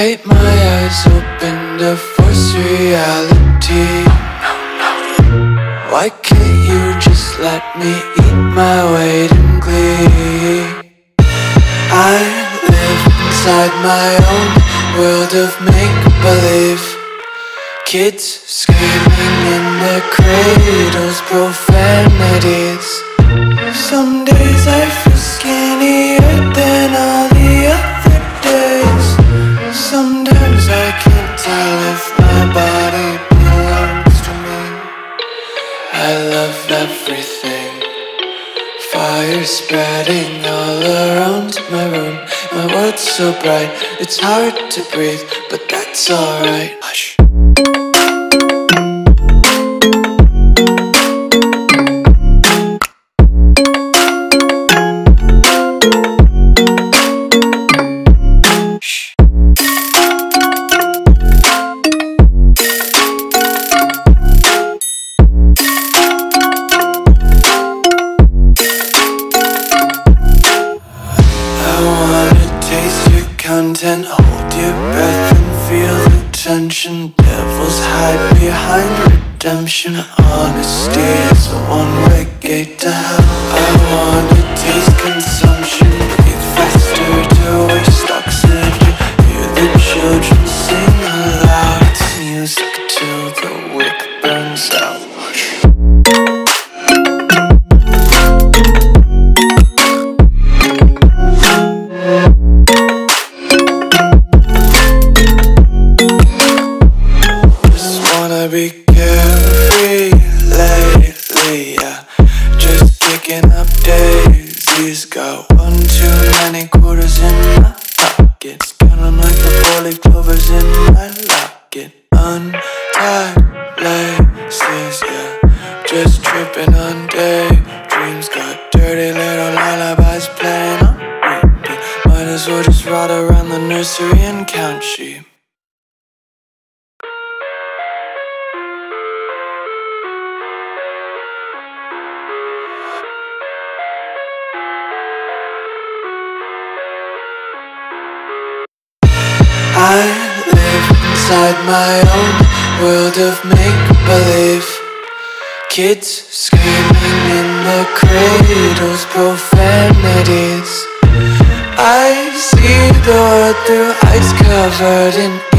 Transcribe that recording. Tape my eyes open to force reality. Why can't you just let me eat my weight in glee? I live inside my own world of make-believe. Kids screaming in their cradles, profanities. Some days I feel skinnier than all the others. Sometimes I can't tell if my body belongs to me. I love everything. Fire spreading all around my room. My world's so bright, it's hard to breathe, but that's alright. Hush. Content, hold your breath and feel the tension. Devils hide behind redemption. Honesty is a one-way gate to hell. I wanna taste consumption. Breathe faster to waste oxygen. Hear the children sing aloud. It's music till the wick burns out. Be carefree lately, yeah. Just picking up daisies. Got one too many quarters in my pockets. Count them like the four-leaf clovers in my locket. Untied laces, yeah. Just tripping on daydreams. Got dirty little lullabies playing on repeat. Might as well just ride around the nursery and count sheep. I live inside my own world of make-believe. Kids screaming in the cradles, profanities. I see the world through ice covered in